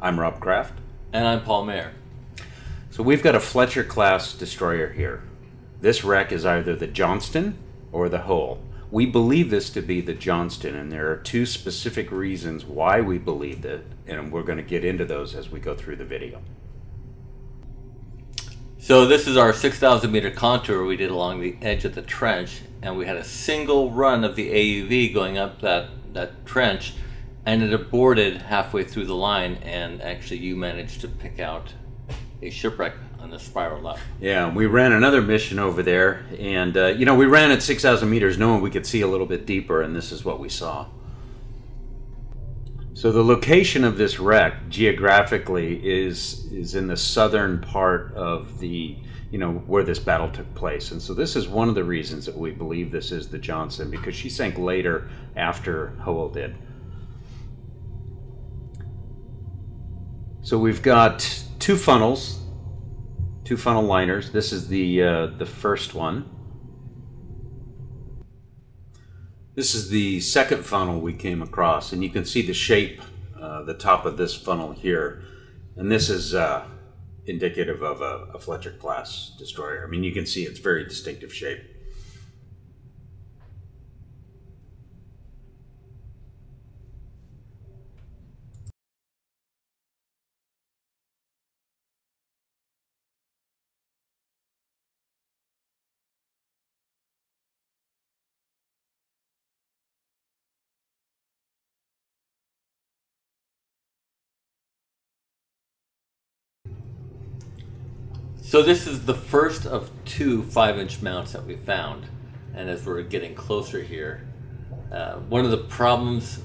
I'm Rob Kraft. And I'm Paul Mayer. So we've got a Fletcher-class destroyer here. This wreck is either the Johnston or the Hull. We believe this to be the Johnston, and there are two specific reasons why we believe that, and we're going to get into those as we go through the video. So this is our 6,000 meter contour we did along the edge of the trench, and we had a single run of the AUV going up that trench, and it aborted halfway through the line, and actually you managed to pick out a shipwreck on the spiral left. Yeah, we ran another mission over there, and you know, we ran at 6,000 meters knowing we could see a little bit deeper, and this is what we saw. So the location of this wreck geographically is in the southern part of the, you know, where this battle took place. And so this is one of the reasons that we believe this is the Johnston, because she sank later after Hull did. So we've got two funnels, two funnel liners. This is the first one. This is the second funnel we came across, and you can see the shape, the top of this funnel here. And this is indicative of a Fletcher-class destroyer. I mean, you can see it's very distinctive shape. So this is the first of two 5-inch mounts that we found, and as we're getting closer here, one of the problems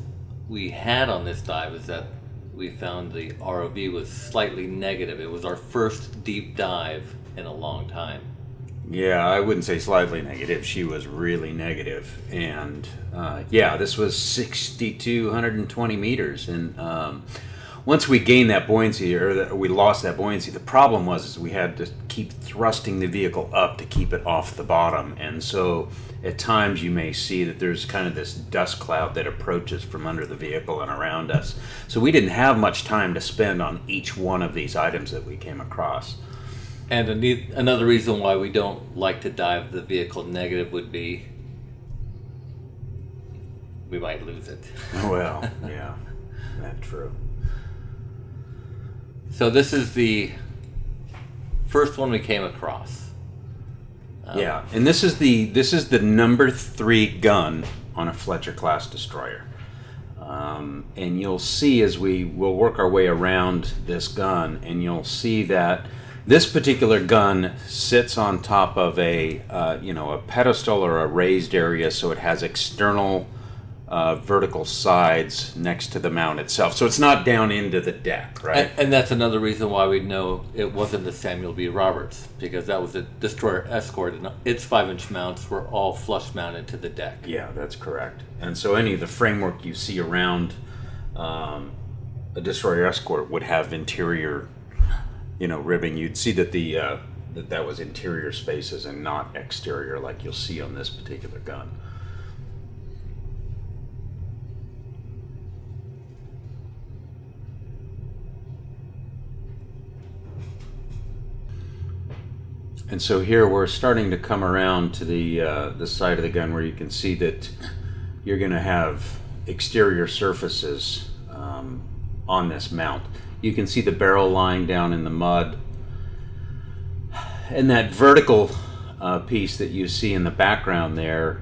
we had on this dive is that we found the ROV was slightly negative. It was our first deep dive in a long time. Yeah, I wouldn't say slightly negative. She was really negative, and yeah, this was 6,220 meters, and once we gained that buoyancy, or we lost that buoyancy, the problem was is we had to keep thrusting the vehicle up to keep it off the bottom. And so at times you may see that there's kind of this dust cloud that approaches from under the vehicle and around us. So we didn't have much time to spend on each one of these items that we came across. And another reason why we don't like to dive the vehicle negative would be we might lose it. Well, yeah, that's true. So this is the first one we came across. Yeah, and this is the number 3 gun on a Fletcher-class destroyer, and you'll see as we will work our way around this gun, and you'll see that this particular gun sits on top of a you know, a pedestal or a raised area, so it has external vertical sides next to the mount itself, so it's not down into the deck, right? And that's another reason why we know it wasn't the Samuel B. Roberts, because that was a destroyer escort, and its 5-inch mounts were all flush mounted to the deck. Yeah, that's correct. And so any of the framework you see around a destroyer escort would have interior, you know, ribbing. You'd see that the that was interior spaces and not exterior, like you'll see on this particular gun. And so here we're starting to come around to the side of the gun where you can see that you're going to have exterior surfaces on this mount. You can see the barrel lying down in the mud, and that vertical piece that you see in the background there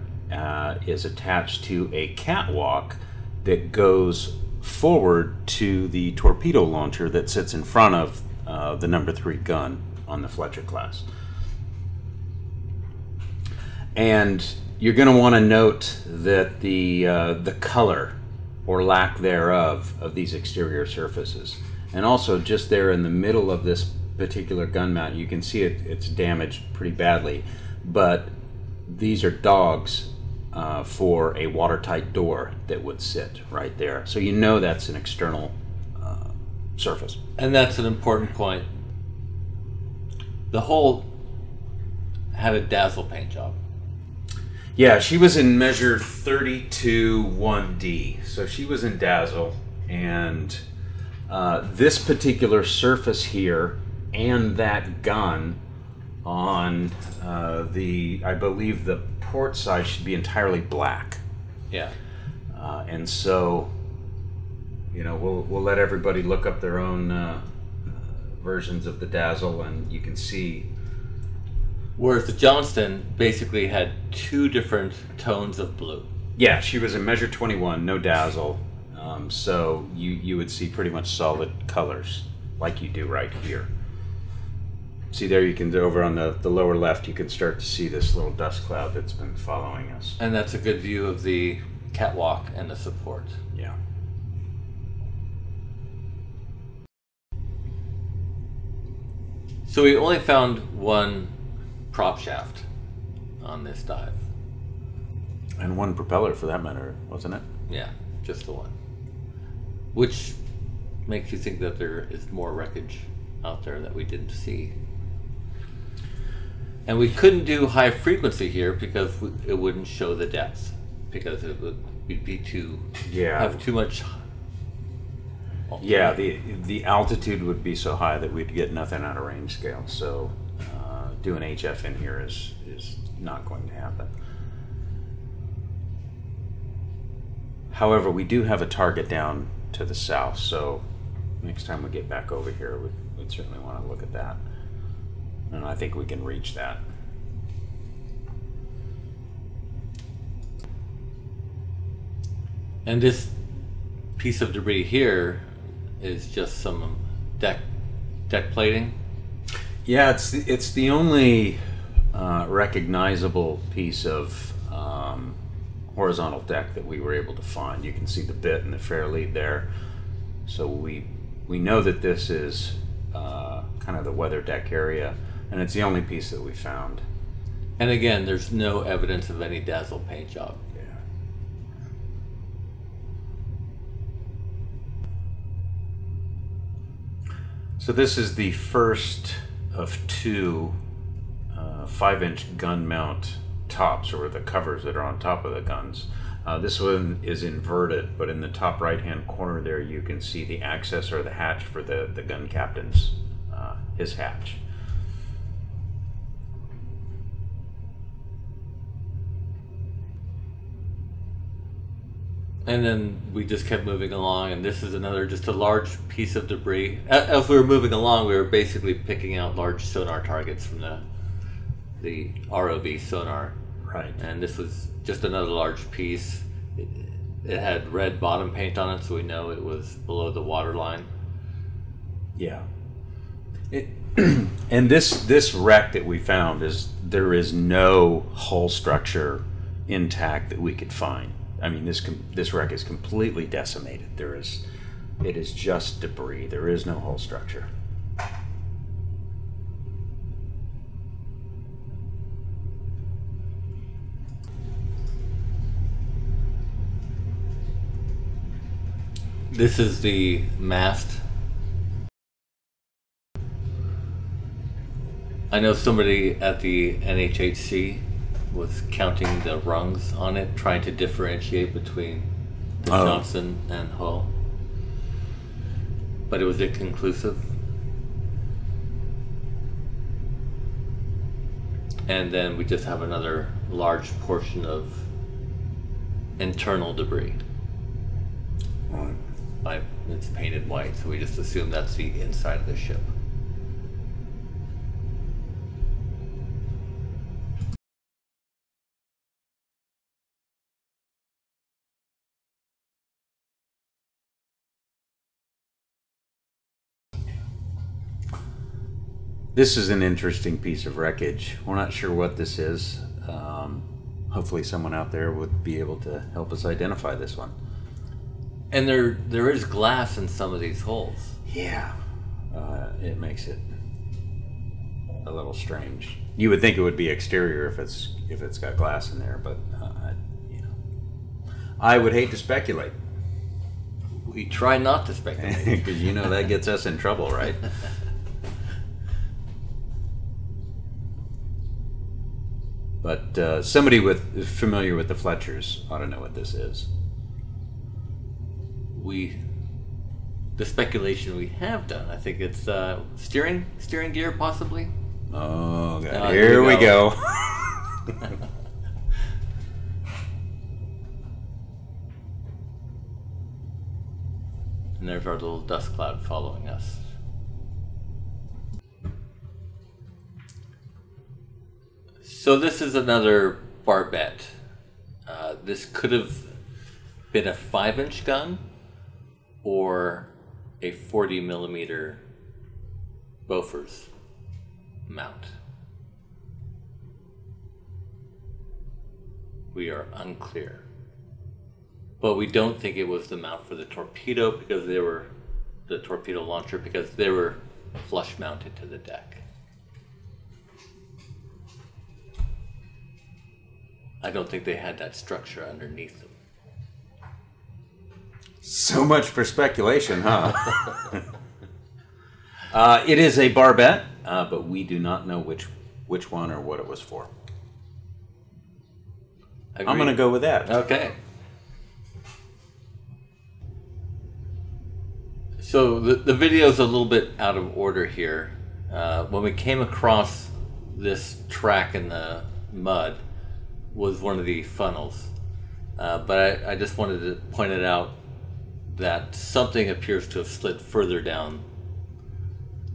is attached to a catwalk that goes forward to the torpedo launcher that sits in front of the number 3 gun on the Fletcher class. And you're going to want to note that the color, or lack thereof, of these exterior surfaces. And also just there in the middle of this particular gun mount, you can see it's damaged pretty badly, but these are dogs for a watertight door that would sit right there. So you know that's an external surface. And that's an important point. The Hull had a dazzle paint job. Yeah, she was in measure 32-1D, so she was in dazzle, and this particular surface here and that gun on the, I believe the port side should be entirely black. Yeah. And so, you know, we'll let everybody look up their own versions of the Dazzle, and you can see. Whereas the Johnston basically had two different tones of blue. Yeah, she was in measure 21, no Dazzle, so you would see pretty much solid colors like you do right here. See there, you can, over on the lower left, you can start to see this little dust cloud that's been following us. And that's a good view of the catwalk and the support. Yeah. So we only found one prop shaft on this dive. And one propeller, for that matter, wasn't it? Yeah, just the one. Which makes you think that there is more wreckage out there that we didn't see. And we couldn't do high frequency here because it wouldn't show the depths, because it would be too, yeah, have too much. Yeah, the altitude would be so high that we'd get nothing out of range scale. So doing HF in here is not going to happen. However, we do have a target down to the south, so next time we get back over here, we'd certainly want to look at that. And I think we can reach that. And this piece of debris here is just some deck plating. Yeah, it's the only recognizable piece of horizontal deck that we were able to find. You can see the bit and the fairlead there. So we know that this is kind of the weather deck area, and it's the only piece that we found. And again, there's no evidence of any Dazzle paint job. Yeah. So this is the first of two 5-inch gun mount tops, or the covers that are on top of the guns. This one is inverted, but in the top right-hand corner there you can see the access or the hatch for the gun captain's, his hatch. And then we just kept moving along, and this is another, just a large piece of debris. As we were moving along, we were basically picking out large sonar targets from the ROV sonar. Right. And this was just another large piece. It had red bottom paint on it, so we know it was below the water line. Yeah. And this wreck that we found, is there is no hull structure intact that we could find. I mean, this wreck is completely decimated. It is just debris. There is no hull structure. This is the mast. I know somebody at the NHHC was counting the rungs on it, trying to differentiate between the Johnston and Hull. But it was inconclusive. And then we just have another large portion of internal debris. Right. It's painted white, so we just assume that's the inside of the ship. This is an interesting piece of wreckage. We're not sure what this is. Hopefully someone out there would be able to help us identify this one. And there is glass in some of these holes. Yeah. It makes it a little strange. You would think it would be exterior if it's got glass in there, but you know, I would hate to speculate. We try not to speculate, because you know that gets us in trouble, right? But somebody familiar with the Fletchers ought to know what this is. the speculation we have done. I think it's steering gear, possibly. Oh, God. Here we go. And there's our little dust cloud following us. So this is another barbette. This could have been a 5-inch gun or a 40mm Bofors mount. We are unclear. But we don't think it was the mount for the torpedo, because they were the torpedo launcher, because they were flush mounted to the deck. I don't think they had that structure underneath them. So much for speculation, huh? It is a barbette, but we do not know which one or what it was for. Agreed. I'm going to go with that. Okay. So the video's a little bit out of order here. When we came across this track in the mud, was one of the funnels. But I just wanted to point it out that something appears to have slid further down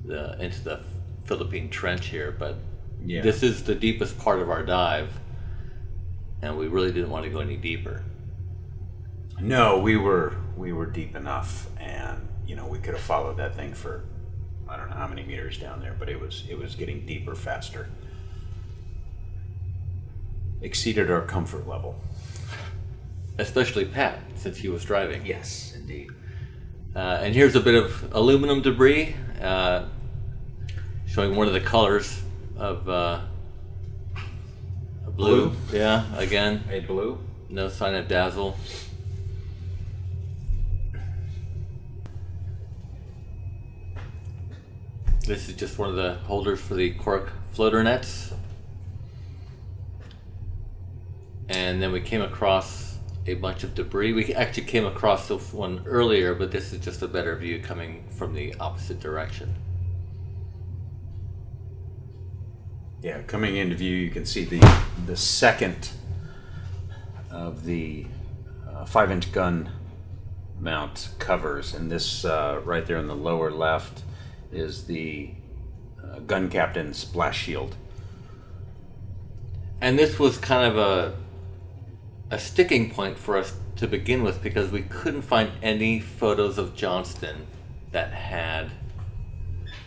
into the Philippine Trench here, but yeah. This is the deepest part of our dive, and we really didn't want to go any deeper. No, we were deep enough, and you know, we could have followed that thing for I don't know how many meters down there, but it was getting deeper faster. Exceeded our comfort level. Especially Pat, since he was driving. Yes, indeed. And here's a bit of aluminum debris, showing one of the colors of blue. Yeah, again. A blue. No sign of dazzle. This is just one of the holders for the cork floater nets. And then we came across a bunch of debris. We actually came across this one earlier, but this is just a better view coming from the opposite direction. Yeah, coming into view, you can see the second of the 5-inch gun mount covers. And this right there in the lower left is the gun captain's splash shield. And this was kind of a sticking point for us to begin with, because we couldn't find any photos of Johnston that had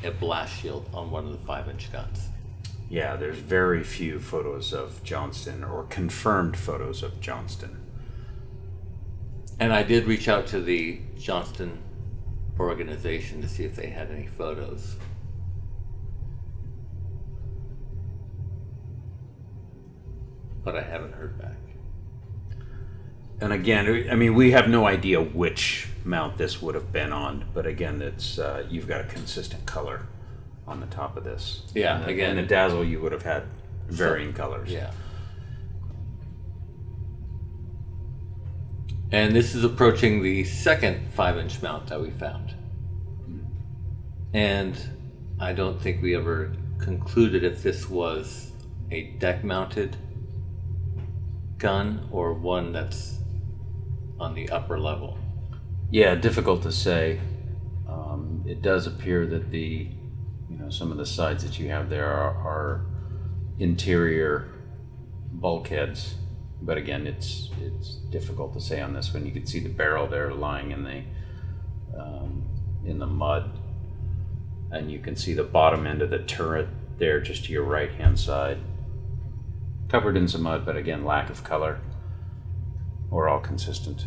a blast shield on one of the 5-inch guns. Yeah, there's very few photos of Johnston, or confirmed photos of Johnston. And I did reach out to the Johnston organization to see if they had any photos. But I haven't heard back. And again, I mean, we have no idea which mount this would have been on, but again, it's you've got a consistent color on the top of this. Yeah, and again, in a dazzle, you would have had varying colors. Yeah. And this is approaching the second 5-inch mount that we found. And I don't think we ever concluded if this was a deck-mounted gun or one that's on the upper level. Yeah, difficult to say. It does appear that the, you know, some of the sides that you have there are interior bulkheads, but again, it's difficult to say on this one. You can see the barrel there lying in the mud, and you can see the bottom end of the turret there just to your right hand side. Covered in some mud, but again, lack of color. We're all consistent.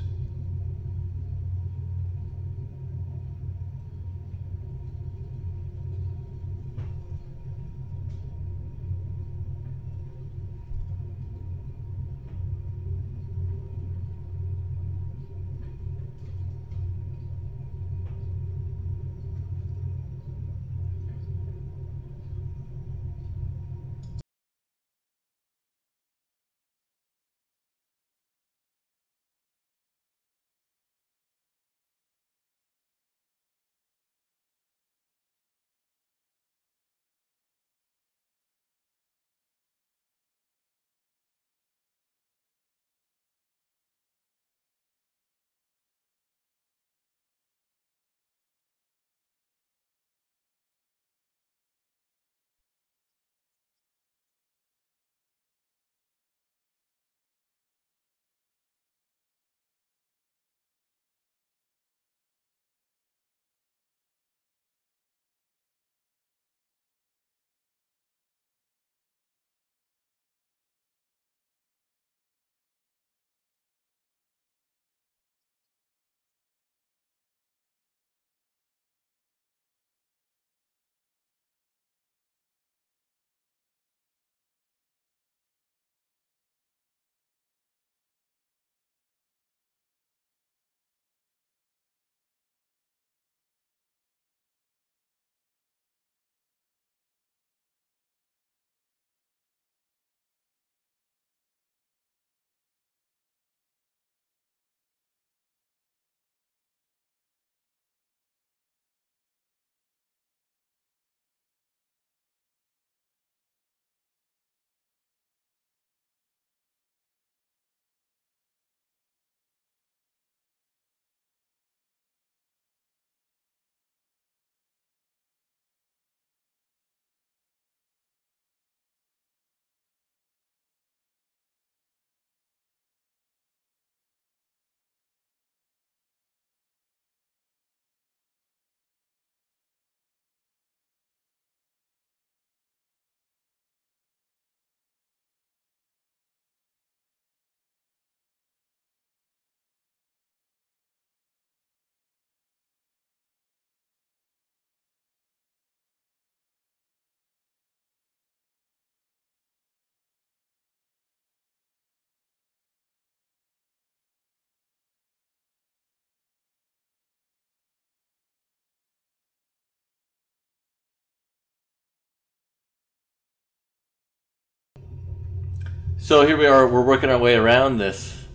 So here we are, we're working our way around this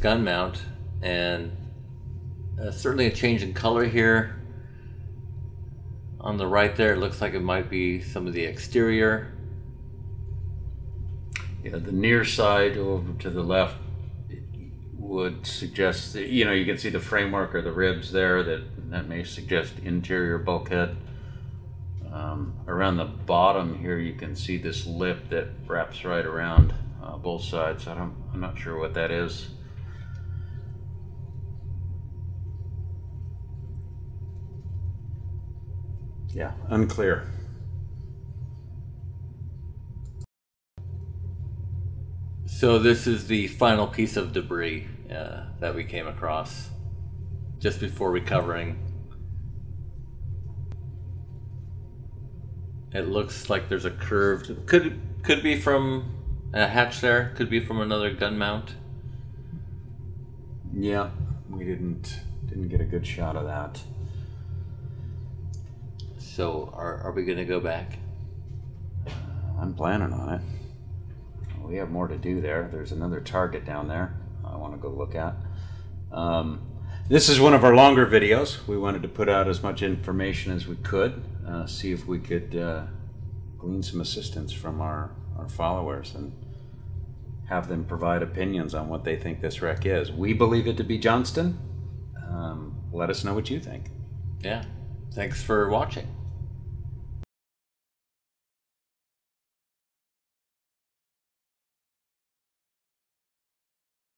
gun mount, and certainly a change in color here. On the right there, it looks like it might be some of the exterior. Yeah, the near side over to the left would suggest that, you know, you can see the framework or the ribs there that may suggest interior bulkhead. Around the bottom here, you can see this lip that wraps right around both sides. I'm not sure what that is. Yeah, unclear. So this is the final piece of debris that we came across just before recovering. It looks like there's a curved, could be from a hatch there, could be from another gun mount. Yeah, we didn't get a good shot of that. So are we gonna go back? I'm planning on it. We have more to do there. There's another target down there I want to go look at. This is one of our longer videos. We wanted to put out as much information as we could, see if we could glean some assistance from our followers and have them provide opinions on what they think this wreck is. We believe it to be Johnston. Let us know what you think. Yeah. Thanks for watching.